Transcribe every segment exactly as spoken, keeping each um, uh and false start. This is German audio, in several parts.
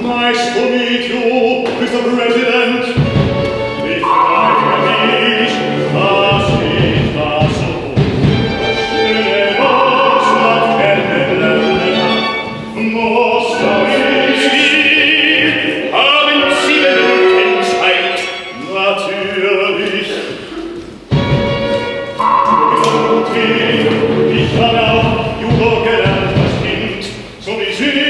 Nice to meet you, Mister President. Ich freue mich, dass ich das so schöne Deutschland kennenlernen darf. Moskau-City, haben Sie Minuten Zeit? Natürlich. Ich habe auch Judo gelernt als Kind, so wie Sie.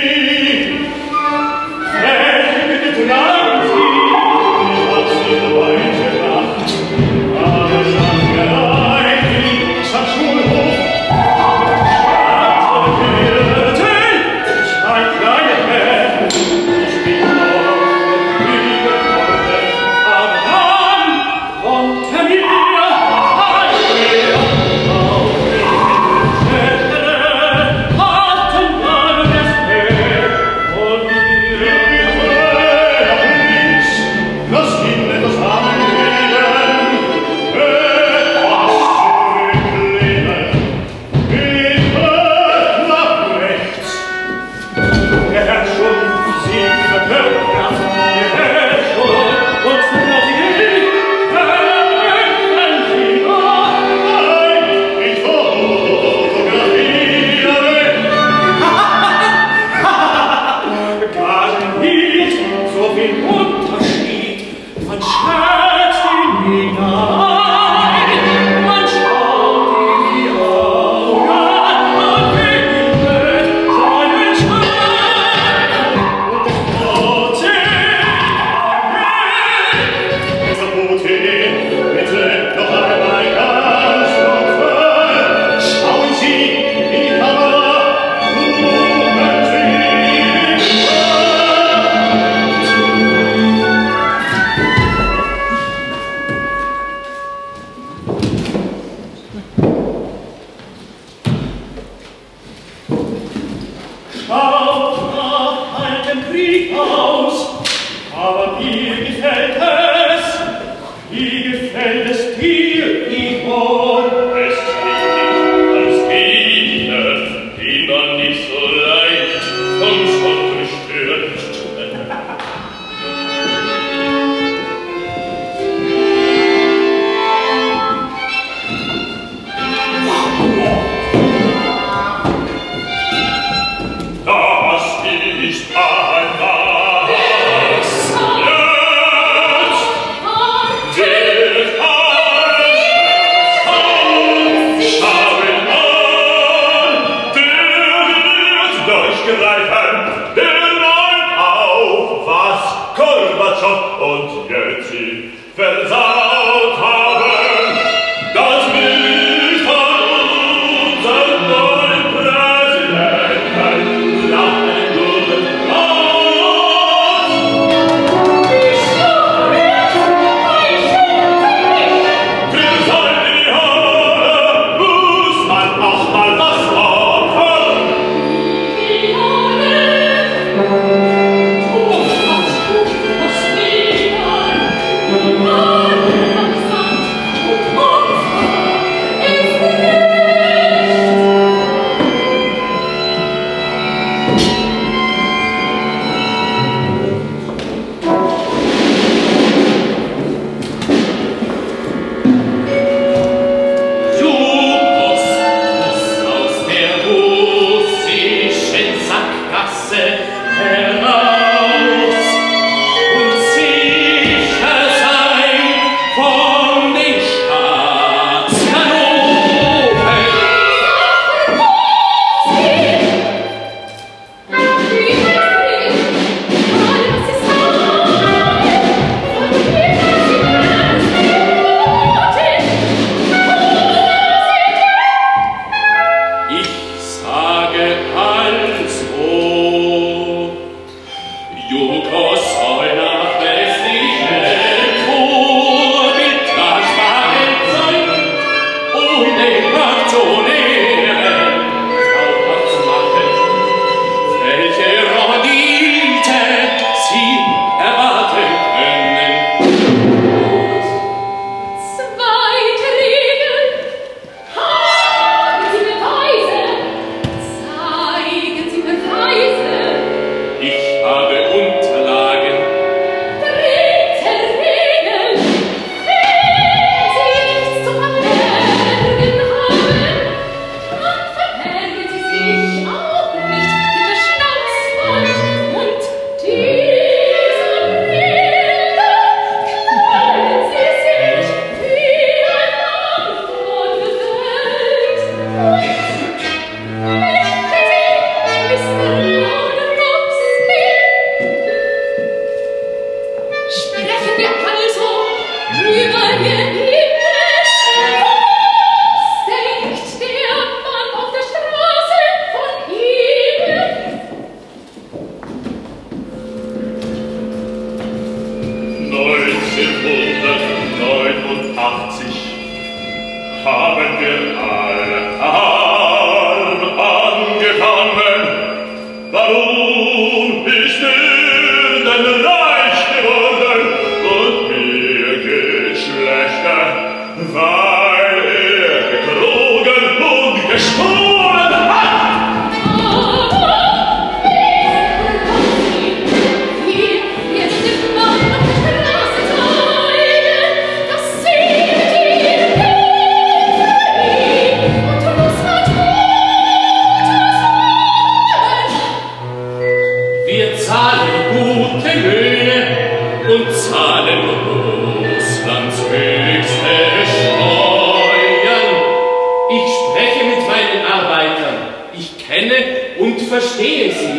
Ich habe un neunzehnhundertneunundachtzig haben wir alle arm angefangen. Warum ist mir denn leicht geworden und mir geht's schlechter, weil er gelogen und geschworen hat? Verstehe sie.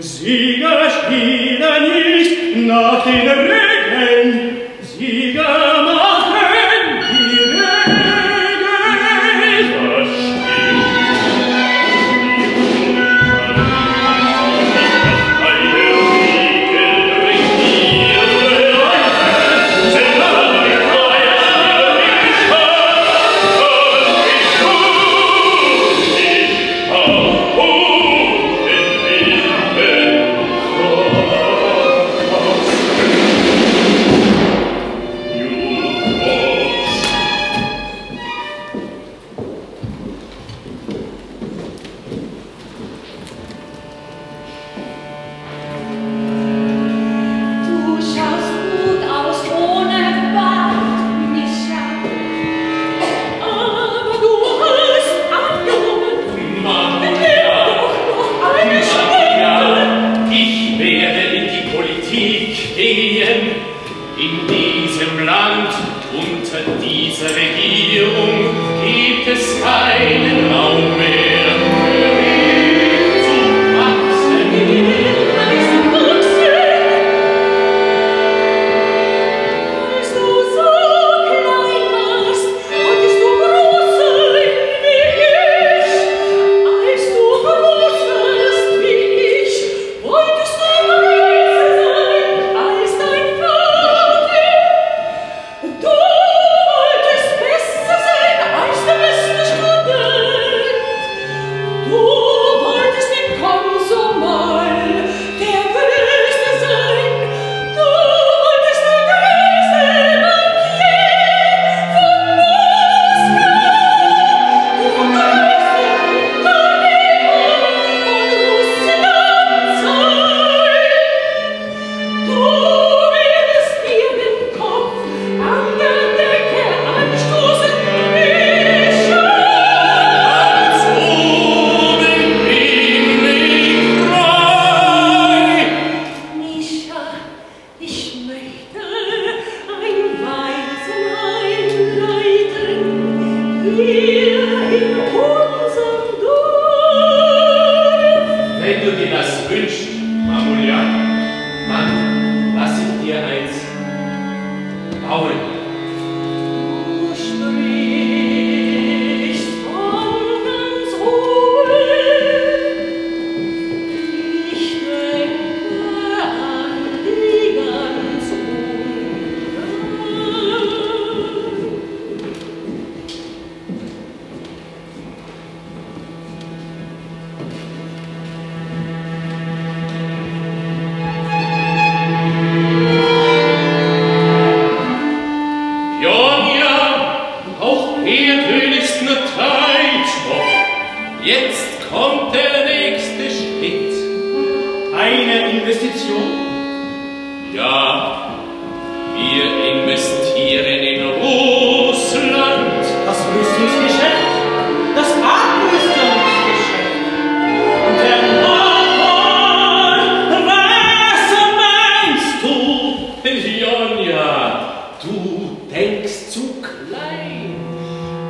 Sieger spielen nicht nach den Regeln, Sieger machen die Regeln.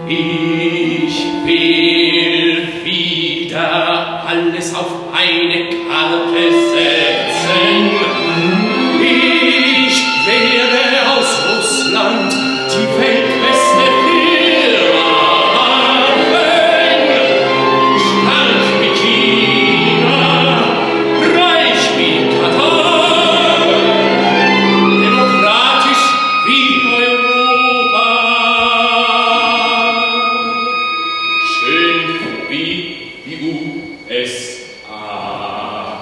Wie die U S A.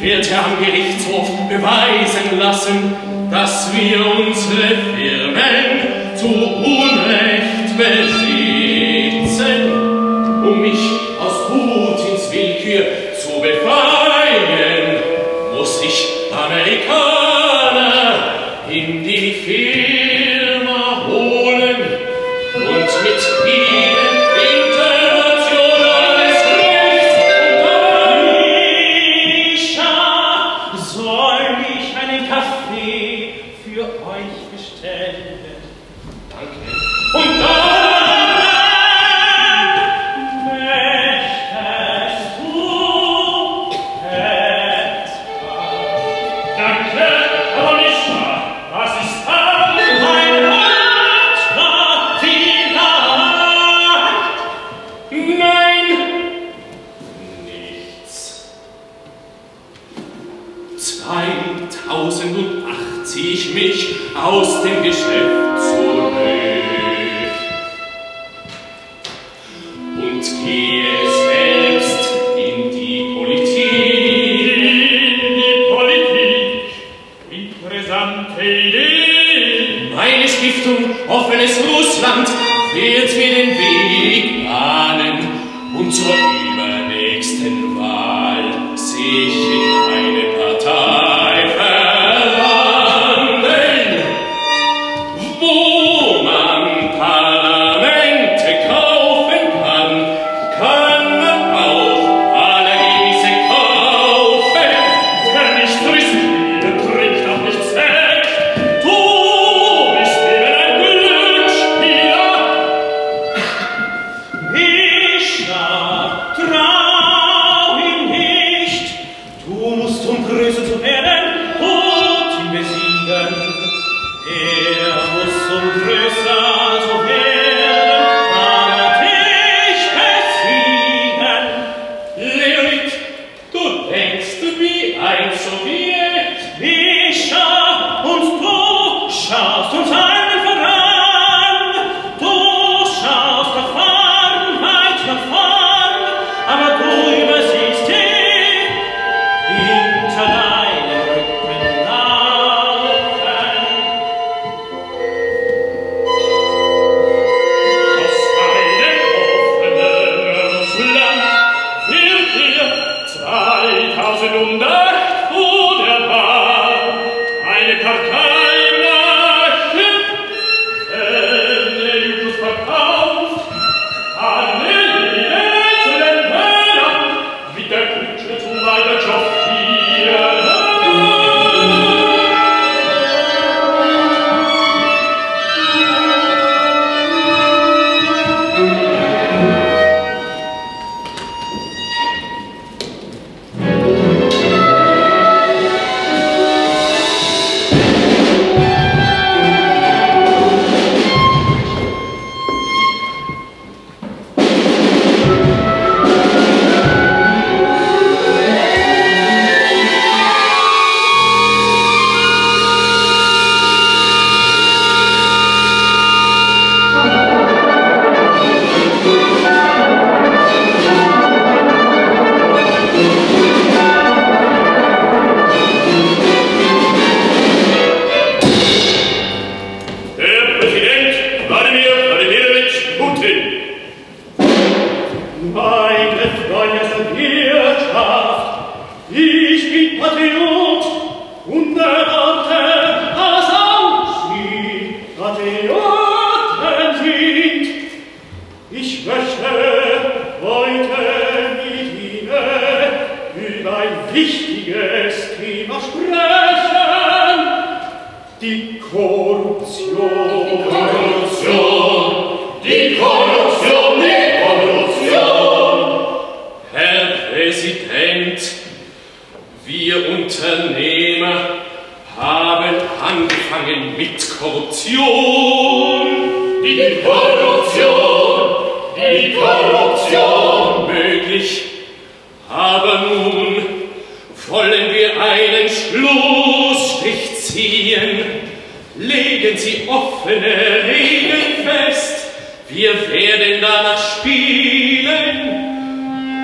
wird er am Gerichtshof beweisen lassen, dass wir unsere Firmen zu Unrecht besitzen, um mich aus Putins Willkür zu befreien, muss ich Amerikaner in die Firma holen und mit ihnen zweitausendundacht zieh ich mich aus dem Geschäft zurück und gehe selbst in die Politik. In die Politik. Interessante Idee. Meine Stiftung Offenes Russland wird mir den Weg bahnen und zur übernächsten Wahl sich in eine Partei.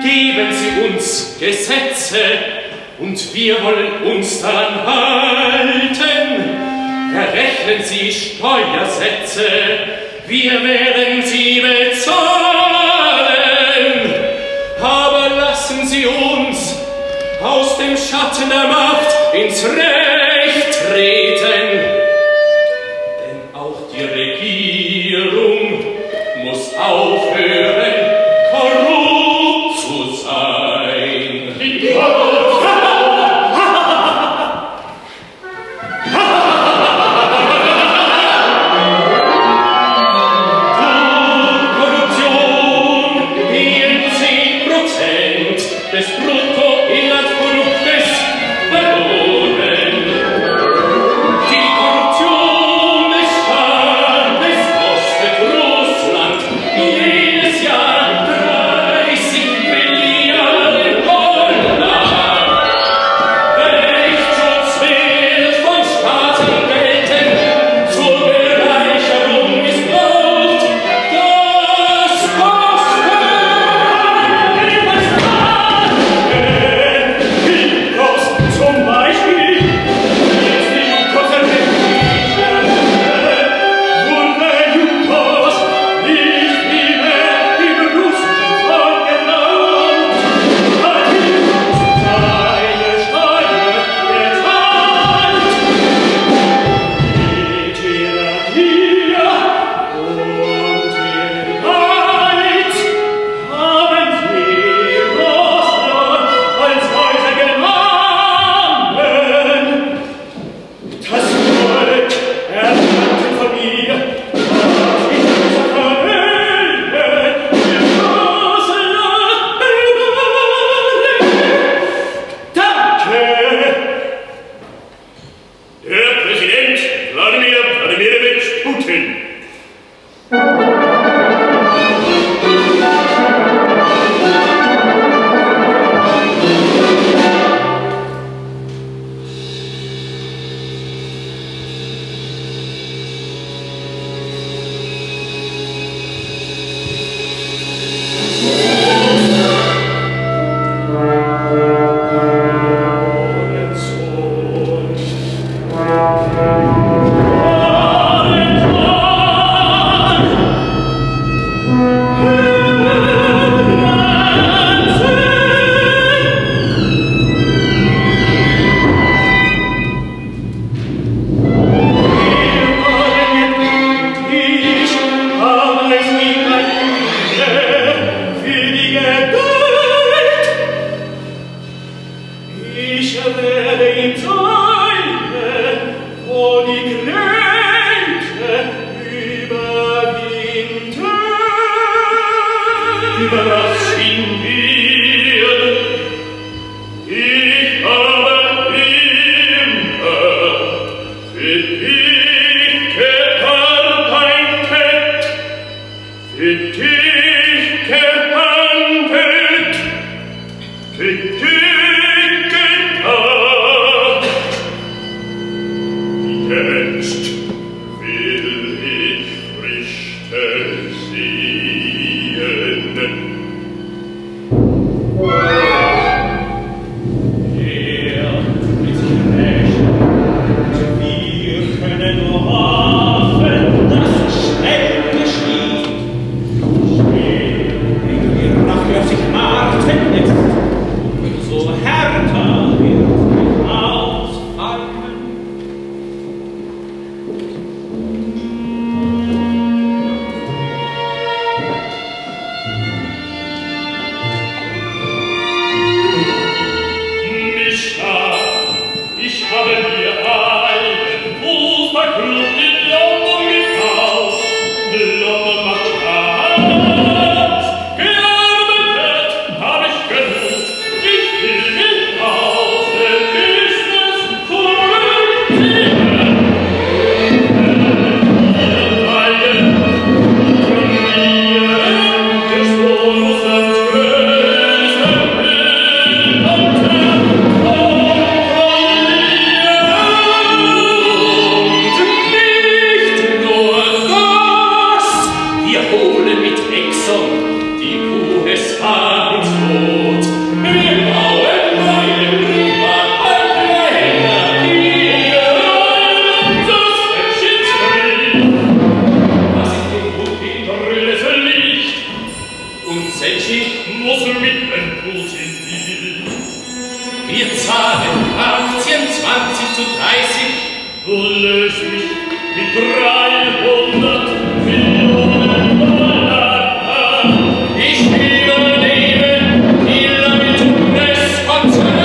Geben Sie uns Gesetze, und wir wollen uns daran halten. Errechnen Sie Steuersätze, wir werden sie bezahlen. Aber lassen Sie uns aus dem Schatten der Macht ins Recht treten. Denn auch die Regierung muss aufhören, korrupt zu sein. Korruption, vierzig Prozent des Bruttoinlandsproduktes verloren. Die Korruption des Staates kostet Russland jedes Jahr dreißig Milliarden Dollar. Rechtsschutz wird von Staaten gelten, zur Bereicherung missbraucht. Das kostet etwas Staaten. Hilflos zum Beispiel, jetzt nicht konservativ, wunderjublos, nicht mehr die Berufsschule vorgenommen. Hat die seine Steuer gezahlt. Mit ihrer Gier und ihr Leid haben sie Russland als Häuser genommen. Das Volk erwartet von mir, dass ich diese Familie für Russland übernehme. Danke! Der Präsident Wladimir Wladimirovich Putin. Jetzt. zwanzig zu dreißig hole ich mit dreihundert Millionen Dollar. Ich übernehme die Leitung des Konzerns.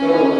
Oh.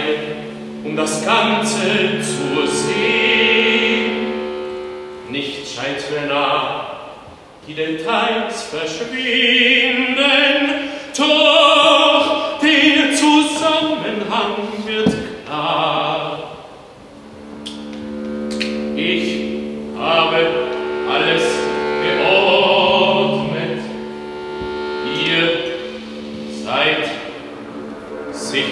Zeit, um das Ganze zu sehen. Nicht scheint mir nah, die Details verschwinden, doch der Zusammenhang wird klar. Ich habe alles geordnet, ihr seid sicher.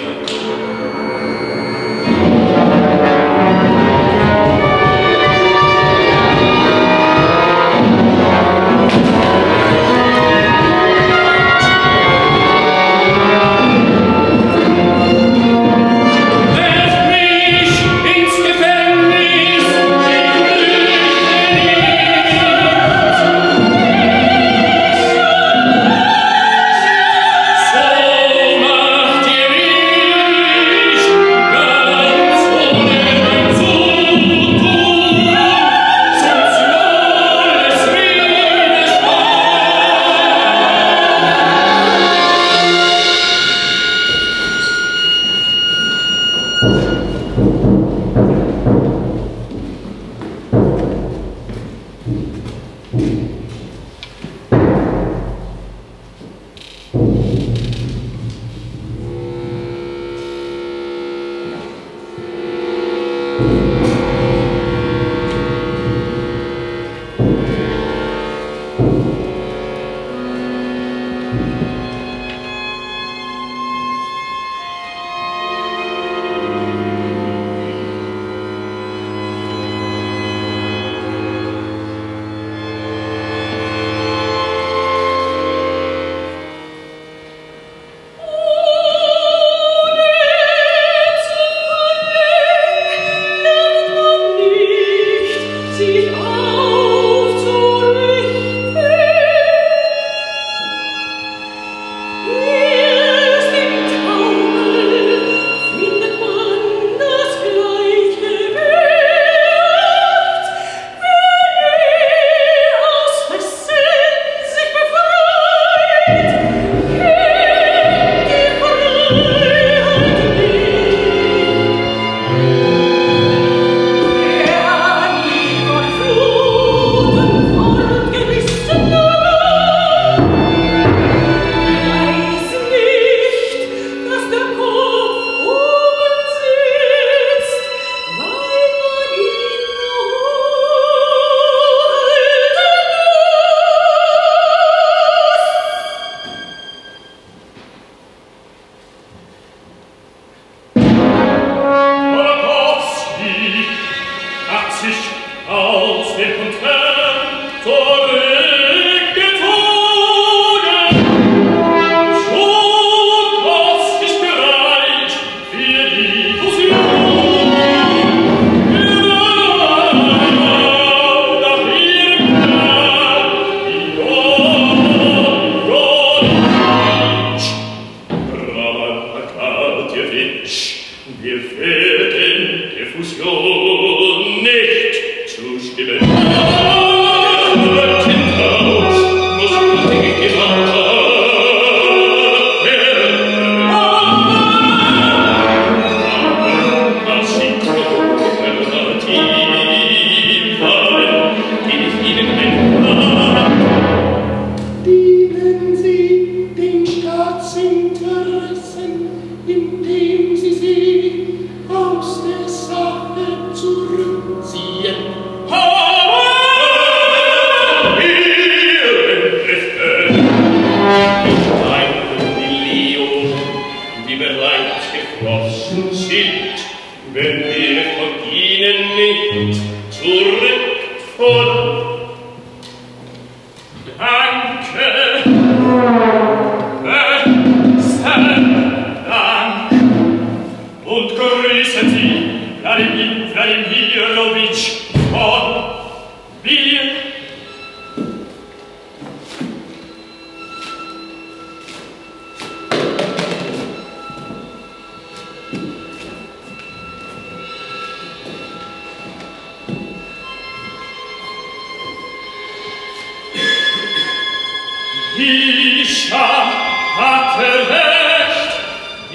Ich hatte recht,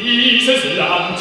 dieses Land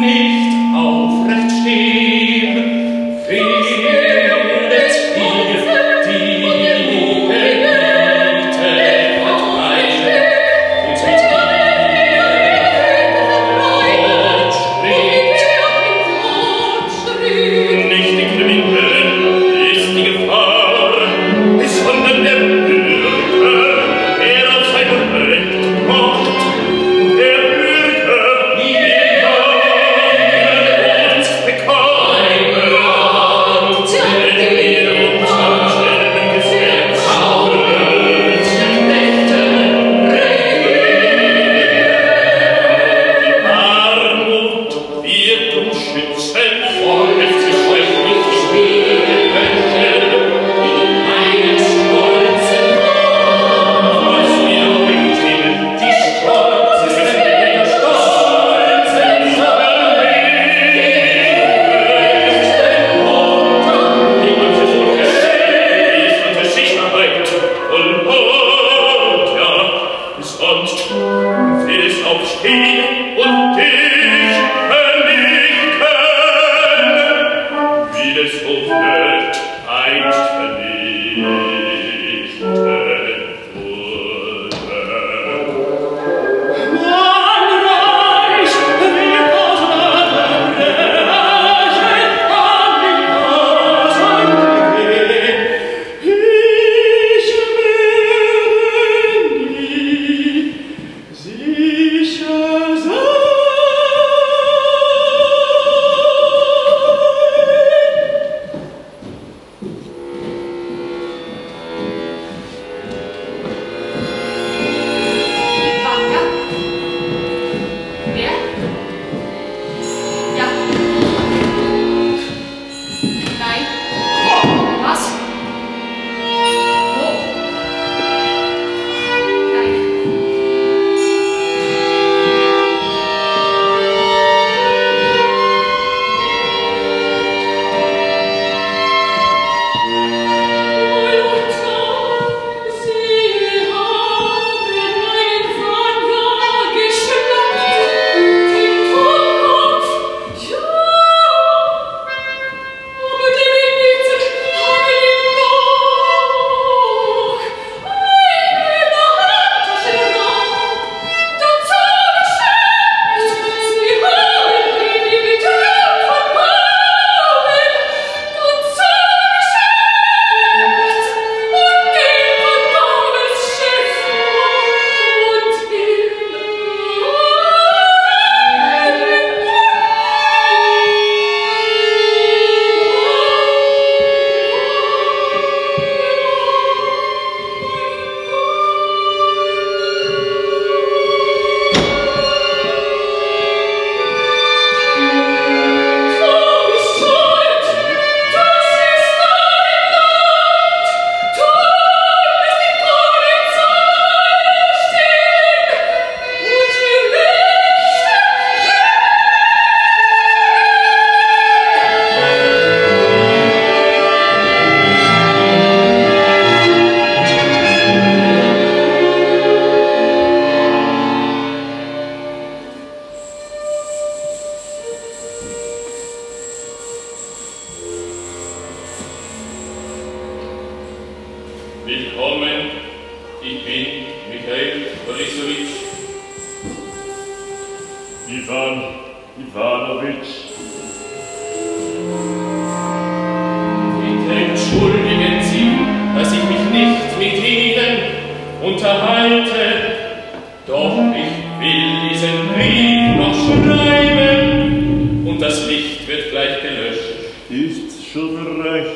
Nicht aufrecht stehen, Willkommen, ich bin Michail Borisowitsch. Ivan Ivanovitsch. Bitte entschuldigen Sie, dass ich mich nicht mit Ihnen unterhalte, doch ich will diesen Brief noch schreiben und das Licht wird gleich gelöscht. Ist schon recht.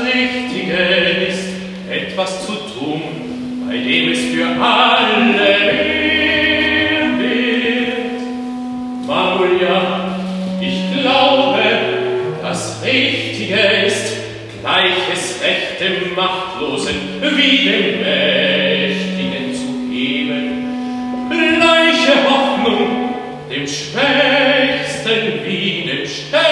Richtige ist, etwas zu tun, bei dem es für alle mehr wird. Manulia, ich glaube, das Richtige ist, gleiches Recht dem Machtlosen wie dem Mächtigen zu geben, gleiche Hoffnung dem Schwächsten wie dem Stärksten.